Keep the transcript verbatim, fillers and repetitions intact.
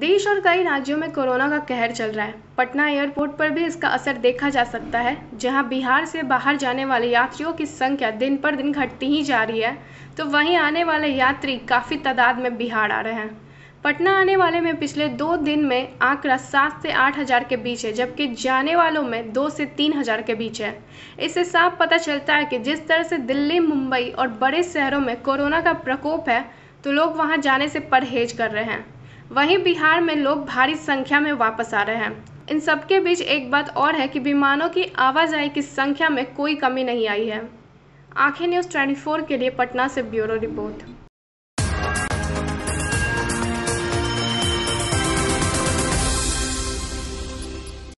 देश और कई राज्यों में कोरोना का कहर चल रहा है। पटना एयरपोर्ट पर भी इसका असर देखा जा सकता है, जहां बिहार से बाहर जाने वाले यात्रियों की संख्या दिन पर दिन घटती ही जा रही है, तो वहीं आने वाले यात्री काफ़ी तादाद में बिहार आ रहे हैं। पटना आने वाले में पिछले दो दिन में आंकड़ा सात से आठ हज़ार के बीच है, जबकि जाने वालों में दो से तीन हज़ार के बीच है। इससे साफ पता चलता है कि जिस तरह से दिल्ली, मुंबई और बड़े शहरों में कोरोना का प्रकोप है, तो लोग वहाँ जाने से परहेज कर रहे हैं। वहीं बिहार में लोग भारी संख्या में वापस आ रहे हैं। इन सबके बीच एक बात और है कि विमानों की आवाजाही की संख्या में कोई कमी नहीं आई है। आंखें न्यूज़ चौबीस के लिए पटना से ब्यूरो रिपोर्ट।